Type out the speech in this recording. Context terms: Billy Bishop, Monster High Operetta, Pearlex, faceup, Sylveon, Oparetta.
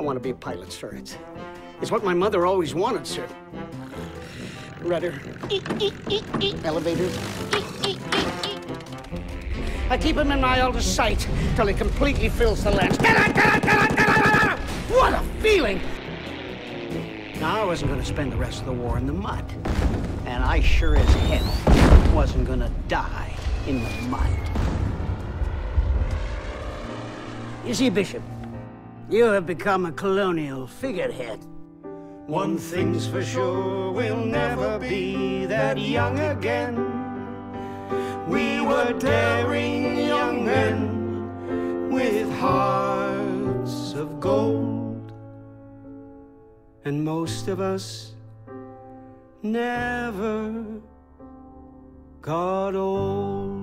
I want to be a pilot, sir. It's what my mother always wanted, sir. Rudder. Elevator. I keep him in my outer sight till he completely fills the lens. Get out, get out, get out, get out, get out! What a feeling! Now, I wasn't going to spend the rest of the war in the mud. And I sure as hell wasn't going to die in the mud. You see, Bishop, you have become a colonial figurehead. One thing's for sure, we'll never be that young again. We were daring young men with hearts of gold. And most of us never got old.